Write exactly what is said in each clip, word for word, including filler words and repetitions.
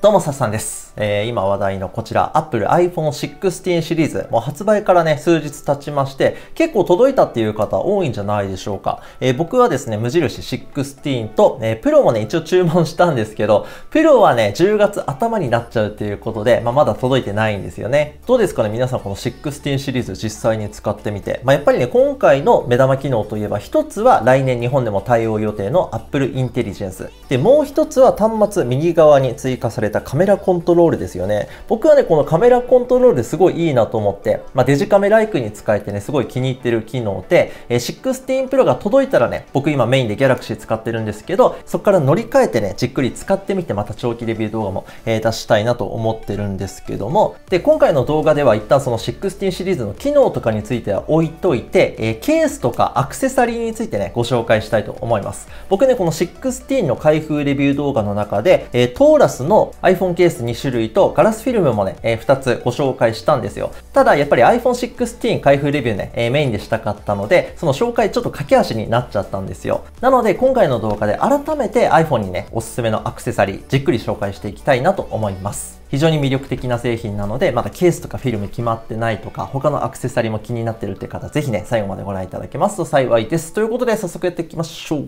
どうも、さっさんです。えー、今話題のこちら、Apple アイフォンシックスティーン シリーズ、もう発売からね、数日経ちまして、結構届いたっていう方多いんじゃないでしょうか。えー、僕はですね、無印シックスティーンと、えー、プロもね、一応注文したんですけど、プロはね、じゅうがつあたまになっちゃうっていうことで、まあ、まだ届いてないんですよね。どうですかね、皆さんこのシックスティーンシリーズ実際に使ってみて。まあ、やっぱりね、今回の目玉機能といえば、一つは来年日本でも対応予定の Apple Intelligence。で、もう一つは端末右側に追加されカメラコントロールですよね。僕はねこのカメラコントロールすごいいいなと思って、まあ、デジカメライクに使えてねすごい気に入ってる機能で、えー、シックスティーン Pro が届いたらね僕今メインで Galaxy 使ってるんですけどそこから乗り換えてねじっくり使ってみてまた長期レビュー動画も、えー、出したいなと思ってるんですけどもで今回の動画では一旦そのシックスティーンシリーズの機能とかについては置いといて、えー、ケースとかアクセサリーについてねご紹介したいと思います。僕ねこのシックスティーンの開封レビュー動画の中で、えー、トーラスのiPhone ケースにしゅるいとガラスフィルムもね、えー、ふたつご紹介したんですよ。ただやっぱり アイフォンシックスティーン 開封レビューね、えー、メインでしたかったので、その紹介ちょっと駆け足になっちゃったんですよ。なので今回の動画で改めて iPhone にね、おすすめのアクセサリー、じっくり紹介していきたいなと思います。非常に魅力的な製品なので、まだケースとかフィルム決まってないとか、他のアクセサリーも気になってるって方、ぜひね、最後までご覧いただけますと幸いです。ということで早速やっていきましょう。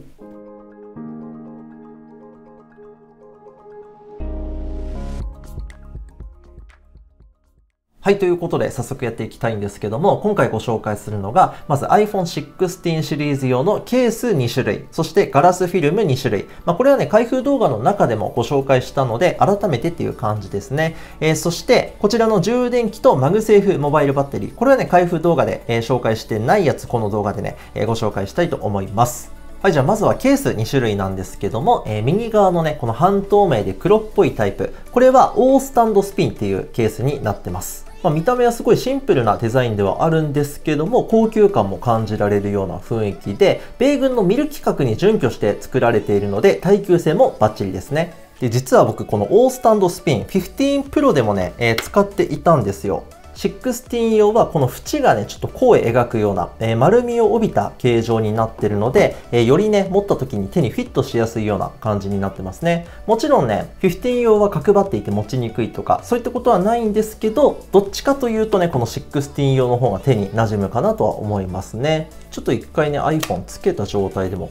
はい、ということで早速やっていきたいんですけども、今回ご紹介するのが、まず アイフォンシックスティーン シリーズ用のケースにしゅるい、そしてガラスフィルムにしゅるい。まあ、これはね、開封動画の中でもご紹介したので、改めてっていう感じですね。えー、そして、こちらの充電器とマグセーフモバイルバッテリー。これはね、開封動画で、えー、紹介してないやつ、この動画でね、えー、ご紹介したいと思います。はい、じゃあまずはケースにしゅるいなんですけども、えー、右側のね、この半透明で黒っぽいタイプ。これは O スタンドスピンっていうケースになってます。まあ、見た目はすごいシンプルなデザインではあるんですけども、高級感も感じられるような雰囲気で、米軍のミル規格に準拠して作られているので、耐久性もバッチリですね。で、実は僕この O スタンドスピンじゅうご Pro でもね、えー、使っていたんですよ。じゅうろく用はこの縁がね、ちょっと弧を描くような、えー、丸みを帯びた形状になってるので、えー、よりね、持った時に手にフィットしやすいような感じになってますね。もちろんね、じゅうご用は角張っていて持ちにくいとか、そういったことはないんですけど、どっちかというとね、このじゅうろく用の方が手に馴染むかなとは思いますね。ちょっと一回ね、iPhone つけた状態でも、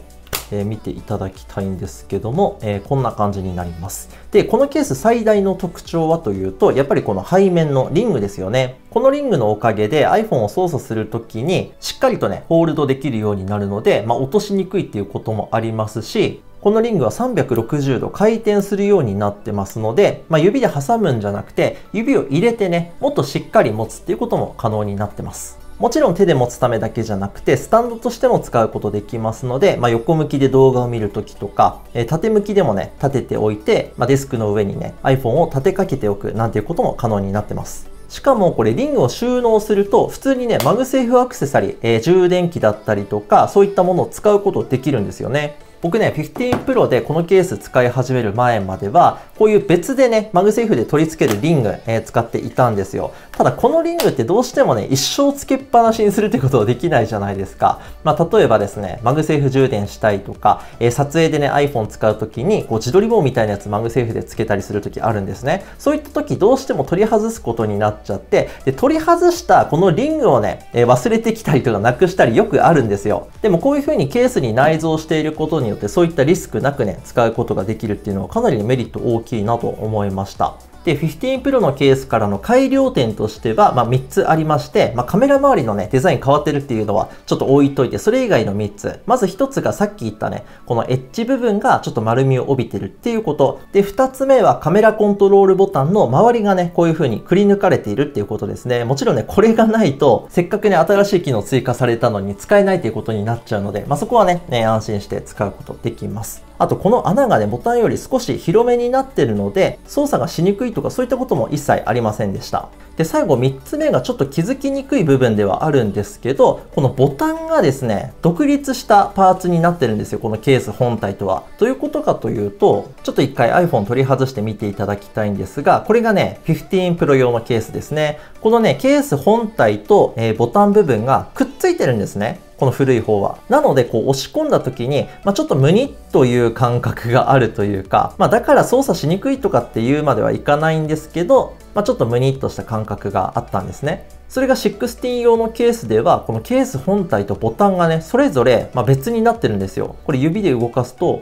えー、見ていただきたいんですけども、えー、こんな感じになります。で、このケース最大の特徴はというと、やっぱりこの背面のリングですよね。このリングのおかげで iPhone を操作するときに、しっかりとね、ホールドできるようになるので、まあ、落としにくいっていうこともありますし、このリングはさんびゃくろくじゅうど回転するようになってますので、まあ、指で挟むんじゃなくて、指を入れてね、もっとしっかり持つっていうことも可能になってます。もちろん手で持つためだけじゃなくて、スタンドとしても使うことできますので、まあ、横向きで動画を見るときとか、えー、縦向きでもね、立てておいて、まあ、デスクの上にね、iPhone を立てかけておくなんていうことも可能になってます。しかもこれリングを収納すると、普通にね、マグセーフアクセサリー、えー、充電器だったりとか、そういったものを使うことできるんですよね。僕ね、じゅうご Pro でこのケース使い始める前までは、こういう別でね、マグセーフで取り付けるリング、えー、使っていたんですよ。ただこのリングってどうしてもね、一生つけっぱなしにするってことはできないじゃないですか。まあ、例えばですね、マグセーフ充電したいとか、えー、撮影でね、iPhone 使うときに、こう自撮り棒みたいなやつマグセーフでつけたりするときあるんですね。そういったときどうしても取り外すことになっちゃって、で、取り外したこのリングをね、えー、忘れてきたりとかなくしたりよくあるんですよ。でもこういう風にケースに内蔵していることによってそういったリスクなくね使うことができるっていうのはかなりメリット大きいなと思いました。で、じゅうご Pro のケースからの改良点としては、まあ、みっつありまして、まあ、カメラ周りのね、デザイン変わってるっていうのはちょっと置いといて、それ以外のみっつ。まずひとつがさっき言ったね、このエッジ部分がちょっと丸みを帯びてるっていうこと。で、ふたつめはカメラコントロールボタンの周りがね、こういう風にくり抜かれているっていうことですね。もちろんね、これがないと、せっかくね、新しい機能追加されたのに使えないということになっちゃうので、まあ、そこはね、ね、安心して使うことできます。あと、この穴がね、ボタンより少し広めになってるので、操作がしにくいとかそういったことも一切ありませんでした。で、最後みっつめがちょっと気づきにくい部分ではあるんですけど、このボタンがですね、独立したパーツになってるんですよ。このケース本体とは。どういうことかというと、ちょっと一回 iPhone 取り外してみていただきたいんですが、これがね、じゅうご Pro 用のケースですね。このね、ケース本体と、えー、ボタン部分がくっついてるんですね。この古い方は。なので、こう押し込んだ時に、まあ、ちょっとムニッという感覚があるというか、まあ、だから操作しにくいとかっていうまではいかないんですけど、まあ、ちょっとムニッとした感覚があったんですね。それがじゅうろく用のケースでは、このケース本体とボタンがね、それぞれまあ別になってるんですよ。これ指で動かすと、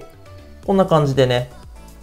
こんな感じでね、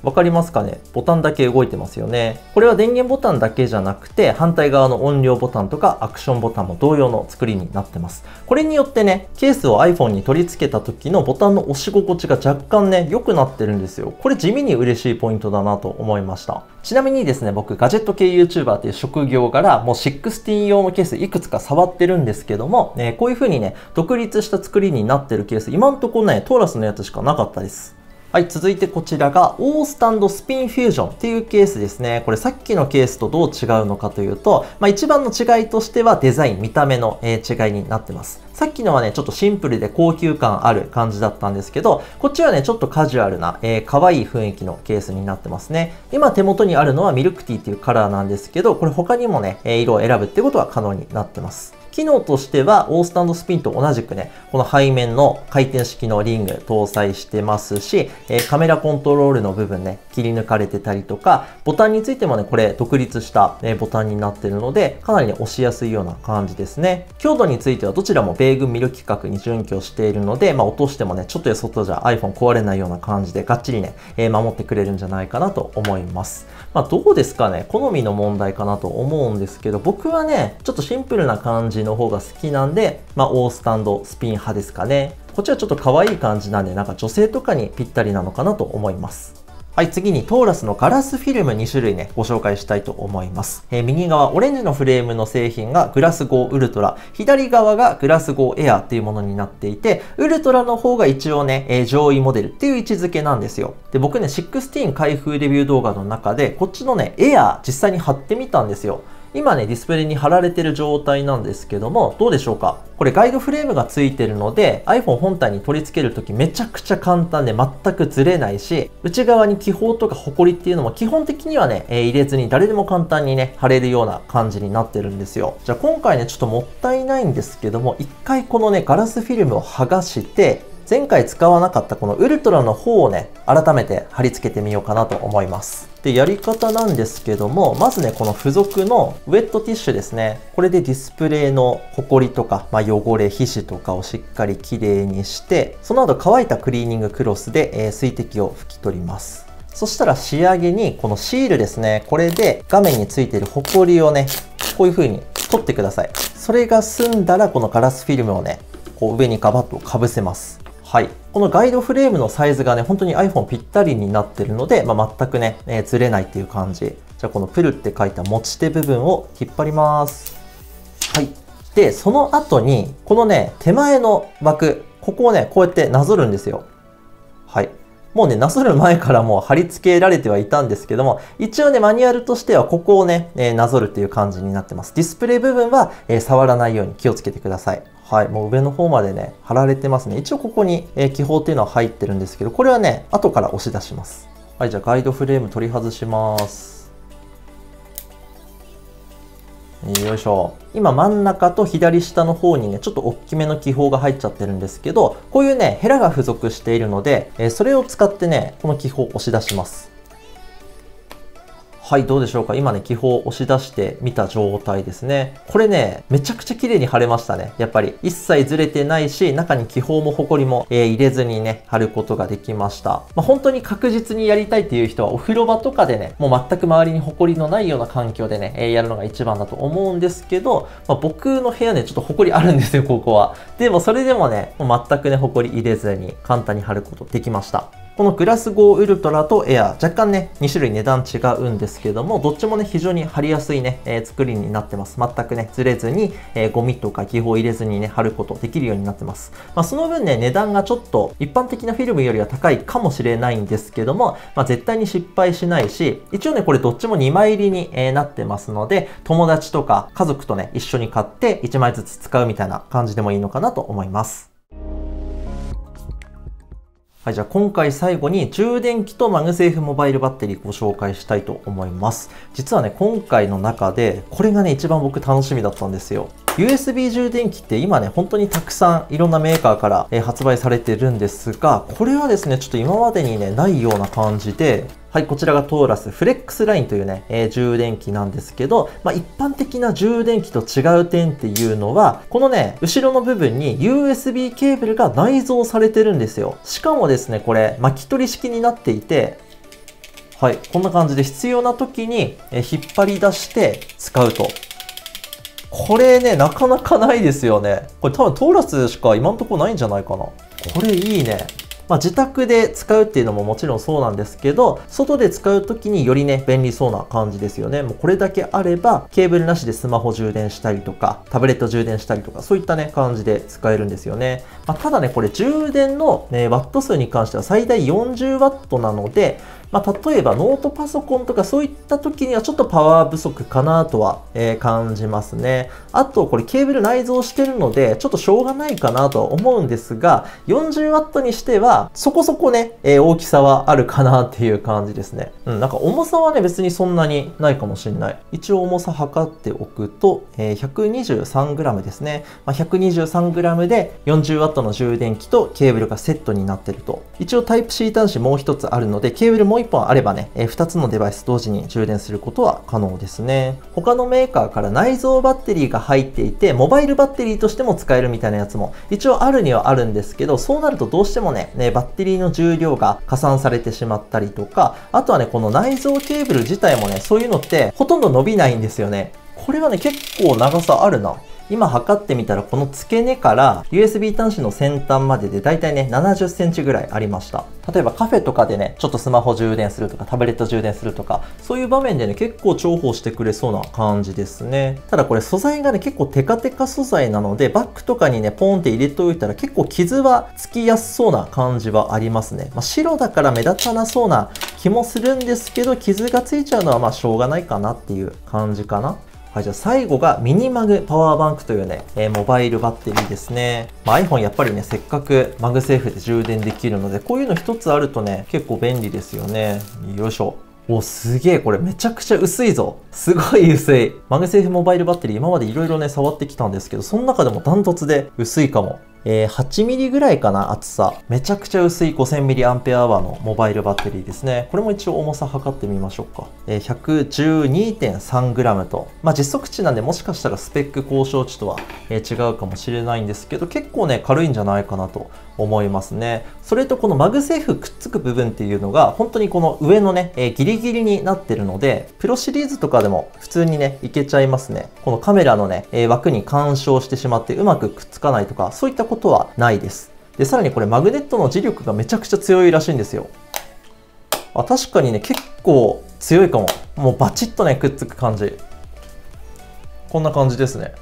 わかりますかね？ボタンだけ動いてますよね。これは電源ボタンだけじゃなくて、反対側の音量ボタンとかアクションボタンも同様の作りになってます。これによってね、ケースを iPhone に取り付けた時のボタンの押し心地が若干ね、良くなってるんですよ。これ地味に嬉しいポイントだなと思いました。ちなみにですね、僕、ガジェット系 YouTuber という職業柄、もうじゅうろく用のケースいくつか触ってるんですけども、えー、こういう風にね、独立した作りになってるケース、今んとこね、トーラスのやつしかなかったです。はい、続いてこちらが、オースタンドスピンフュージョンっていうケースですね。これさっきのケースとどう違うのかというと、まあ一番の違いとしてはデザイン、見た目の違いになってます。さっきのはね、ちょっとシンプルで高級感ある感じだったんですけど、こっちはね、ちょっとカジュアルな、えー、可愛い雰囲気のケースになってますね。今手元にあるのはミルクティーっていうカラーなんですけど、これ他にもね、色を選ぶってことは可能になってます。機能としては、オースタンドスピンと同じくね、この背面の回転式のリング搭載してますし、えー、カメラコントロールの部分ね、切り抜かれてたりとか、ボタンについてもね、これ独立した、えー、ボタンになってるので、かなりね、押しやすいような感じですね。強度についてはどちらも米軍ミル規格に準拠しているので、まあ、落としてもね、ちょっとや外じゃ iPhone 壊れないような感じで、がっちりね、えー、守ってくれるんじゃないかなと思います。まあ、どうですかね、好みの問題かなと思うんですけど、僕はね、ちょっとシンプルな感じの方が好きなんで、まあ、オースタンドスピン派ですかね。こっちはちょっと可愛い感じなんで、なんか女性とかにぴったりなのかなと思います。はい、次にトーラスのガラスフィルムに種類ね、ご紹介したいと思います。えー、右側、オレンジのフレームの製品がグラスゴーウルトラ、左側がグラスゴーエアっていうものになっていて、ウルトラの方が一応ね、えー、上位モデルっていう位置づけなんですよ。で、僕ね、じゅうろく開封レビュー動画の中で、こっちのね、エア実際に貼ってみたんですよ。今ね、ディスプレイに貼られてる状態なんですけども、どうでしょうか？これガイドフレームが付いてるので、iPhone 本体に取り付けるときめちゃくちゃ簡単で全くずれないし、内側に気泡とかホコリっていうのも基本的にはね、えー、入れずに誰でも簡単にね、貼れるような感じになってるんですよ。じゃあ今回ね、ちょっともったいないんですけども、一回このね、ガラスフィルムを剥がして、前回使わなかったこのウルトラの方をね、改めて貼り付けてみようかなと思います。で、やり方なんですけども、まずね、この付属のウェットティッシュですね。これでディスプレイのホコリとか、まあ、汚れ、皮脂とかをしっかりきれいにして、その後乾いたクリーニングクロスで、えー、水滴を拭き取ります。そしたら仕上げにこのシールですね。これで画面についているホコリをね、こういう風に取ってください。それが済んだらこのガラスフィルムをね、こう上にガバッとかぶせます。はい。このガイドフレームのサイズがね、本当に iPhone ぴったりになってるので、まあ、全くね、えー、ずれないっていう感じ。じゃあ、このプルって書いた持ち手部分を引っ張ります。はい。で、その後に、このね、手前の枠、ここをね、こうやってなぞるんですよ。はい。もうね、なぞる前からもう貼り付けられてはいたんですけども、一応ね、マニュアルとしてはここをね、えー、なぞるっていう感じになってます。ディスプレイ部分は、えー、触らないように気をつけてください。はい、もう上の方までね、貼られてますね。一応ここに、えー、気泡っていうのは入ってるんですけど、これはね、後から押し出します。はい、じゃあガイドフレーム取り外します。よいしょ。今真ん中と左下の方にね、ちょっと大きめの気泡が入っちゃってるんですけど、こういうね、ヘラが付属しているので、えー、それを使ってね、この気泡を押し出します。はい、どうでしょうか。今ね、気泡を押し出してみた状態ですね。これね、めちゃくちゃ綺麗に貼れましたね。やっぱり一切ずれてないし、中に気泡もホコリも、えー、入れずにね、貼ることができました。まあ、本当に確実にやりたいっていう人は、お風呂場とかでね、もう全く周りにホコリのないような環境でね、えー、やるのが一番だと思うんですけど、まあ、僕の部屋ね、ちょっとホコリあるんですよ、ここは。でもそれでもね、もう全くね、ホコリ入れずに簡単に貼ることできました。このグラスゴーウルトラとエア、若干ね、に種類値段違うんですけども、どっちもね、非常に貼りやすいね、えー、作りになってます。全くね、ずれずに、えー、ゴミとか気泡入れずにね、貼ることできるようになってます。まあ、その分ね、値段がちょっと一般的なフィルムよりは高いかもしれないんですけども、まあ、絶対に失敗しないし、一応ね、これどっちもにまい入りに、えー、なってますので、友達とか家族とね、一緒に買っていちまいずつ使うみたいな感じでもいいのかなと思います。はい、じゃあ今回最後に充電器とマグセーフモバイルバッテリーご紹介したいと思います。実はね、今回の中でこれがね、一番僕楽しみだったんですよ。ユーエスビー 充電器って今ね、本当にたくさんいろんなメーカーから、えー、発売されてるんですが、これはですね、ちょっと今までにね、ないような感じで、はい、こちらがトーラスフレックスラインというね、えー、充電器なんですけど、まあ、一般的な充電器と違う点っていうのは、このね、後ろの部分に ユーエスビー ケーブルが内蔵されてるんですよ。しかもですね、これ、巻き取り式になっていて、はい、こんな感じで必要な時に、えー、引っ張り出して使うと。これね、なかなかないですよね。これ多分トーラスしか今んとこないんじゃないかな。これいいね。まあ、自宅で使うっていうのももちろんそうなんですけど、外で使う時によりね、便利そうな感じですよね。もうこれだけあれば、ケーブルなしでスマホ充電したりとか、タブレット充電したりとか、そういったね、感じで使えるんですよね。まあ、ただね、これ充電の、ね、ワット数に関しては最大よんじゅうワットなので、まあ、例えばノートパソコンとかそういった時にはちょっとパワー不足かなとは、えー、感じますね。あとこれケーブル内蔵してるのでちょっとしょうがないかなとは思うんですが、 よんじゅうワット にしてはそこそこね、えー、大きさはあるかなっていう感じですね。うん、なんか重さはね別にそんなにないかもしれない。一応重さ測っておくと、えー、ひゃくにじゅうさんグラム ですね。まあ、ひゃくにじゅうさんグラム で よんじゅうワット の充電器とケーブルがセットになってると。一応タイプ C 端子もうひとつあるので、ケーブルもういっぽんあればね、ふたつのデバイス同時に充電することは可能ですね。他のメーカーから内蔵バッテリーが入っていて、モバイルバッテリーとしても使えるみたいなやつも一応あるにはあるんですけど、そうなるとどうしてもね、バッテリーの重量が加算されてしまったりとか、あとはね、この内蔵ケーブル自体もね、そういうのってほとんど伸びないんですよね。これはね、結構長さあるな。今測ってみたら、この付け根から ユーエスビー 端子の先端まででだいたいね、ななじゅっセンチぐらいありました。例えばカフェとかでね、ちょっとスマホ充電するとか、タブレット充電するとか、そういう場面でね、結構重宝してくれそうな感じですね。ただこれ素材がね、結構テカテカ素材なので、バッグとかにね、ポンって入れておいたら結構傷はつきやすそうな感じはありますね。まあ、白だから目立たなそうな気もするんですけど、傷がついちゃうのはまあしょうがないかなっていう感じかな。はい、じゃあ最後がミニマグパワーバンクというね、えー、モバイルバッテリーですね。まあ、iPhone やっぱりね、せっかくマグセーフで充電できるので、こういうのひとつあるとね、結構便利ですよね。よいしょ。お、すげえ、これめちゃくちゃ薄いぞ。すごい薄い。マグセーフモバイルバッテリー、今までいろいろね、触ってきたんですけど、その中でもダントツで薄いかも。えー、はちミリ ぐらいかな、厚さ。めちゃくちゃ薄い ごせんミリアンペアアワー のモバイルバッテリーですね。これも一応重さ測ってみましょうか。えー、ひゃくじゅうにてんさんグラム と、まあ、実測値なんでもしかしたらスペック交渉値とは、えー、違うかもしれないんですけど、結構ね、軽いんじゃないかなと思いますね。それとこのマグセーフくっつく部分っていうのが、本当にこの上のね、えー、ギリギリになってるので、プロシリーズとかでも普通にね、いけちゃいますね。このカメラのね、えー、枠に干渉してしまってうまくくっつかないとか、そういったことことはないです。で、さらにこれマグネットの磁力がめちゃくちゃ強いらしいんですよ。あ、確かにね、結構強いかも。もうバチッとね、くっつく感じ。こんな感じですね。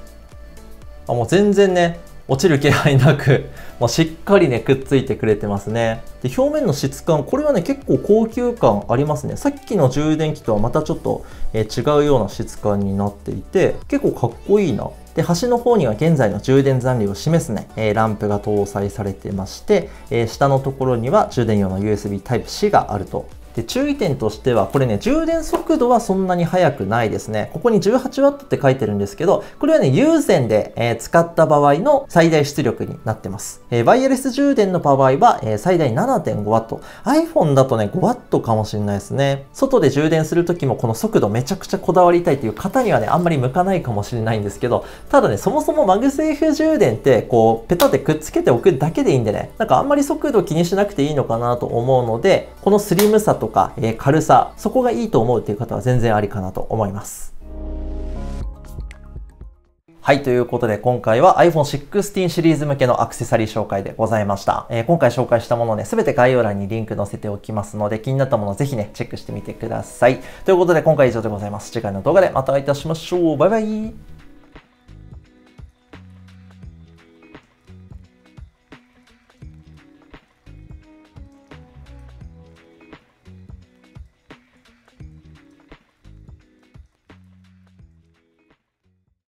あ、もう全然ね、落ちる気配なく、もうしっかりね、くっついてくれてますね。で、表面の質感、これはね、結構高級感ありますね。さっきの充電器とはまたちょっと、えー、違うような質感になっていて、結構かっこいいな。で、端の方には現在の充電残量を示すね、えー、ランプが搭載されてまして、えー、下のところには充電用の ユーエスビータイプシー があると。で、注意点としては、これね、充電速度はそんなに速くないですね。ここに じゅうはちワット って書いてるんですけど、これはね、有線で、えー、使った場合の最大出力になってます。えー、ワイヤレス充電の場合は、えー、最大 ななてんごワット。iPhone だとね、ごワット かもしれないですね。外で充電するときもこの速度めちゃくちゃこだわりたいという方にはね、あんまり向かないかもしれないんですけど、ただね、そもそもマグセーフ充電って、こう、ペタってくっつけておくだけでいいんでね、なんかあんまり速度気にしなくていいのかなと思うので、このスリムさととか、えー、軽さ、そこがいいと思うという方は全然ありかなと思います。はい、ということで今回は アイフォンシックスティーン シリーズ向けのアクセサリー紹介でございました。えー、今回紹介したものね、すべて概要欄にリンク載せておきますので、気になったものぜひね、チェックしてみてください。ということで今回以上でございます。次回の動画でまたお会いいたしましょう。バイバイ。